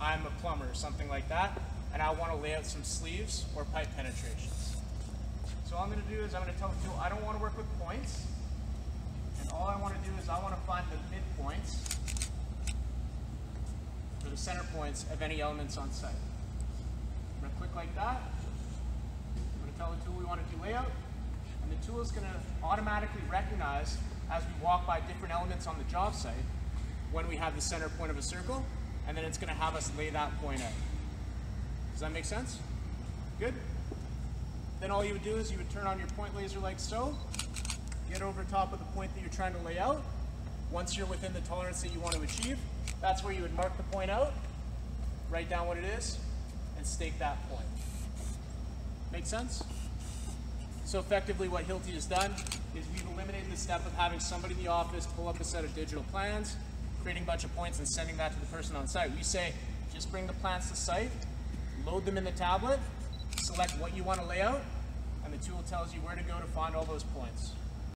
I'm a plumber, something like that, and I want to lay out some sleeves or pipe penetrations. So all I'm going to do is I'm going to tell the tool I don't want to work with points, and all I want to do is I want to find the midpoints or the center points of any elements on site. I'm going to click like that. I'm going to tell the tool we want to do layout, and the tool is going to automatically recognize as we walk by different elements on the job site when we have the center point of a circle, and then it's going to have us lay that point out. Does that make sense? Good? Then all you would do is you would turn on your point laser like so, get over top of the point that you're trying to lay out. Once you're within the tolerance that you want to achieve, that's where you would mark the point out, write down what it is, and stake that point. Make sense? So effectively what Hilti has done is we've eliminated the step of having somebody in the office pull up a set of digital plans, creating a bunch of points and sending that to the person on site. We say, just bring the plans to site, load them in the tablet, select what you want to lay out, and the tool tells you where to go to find all those points.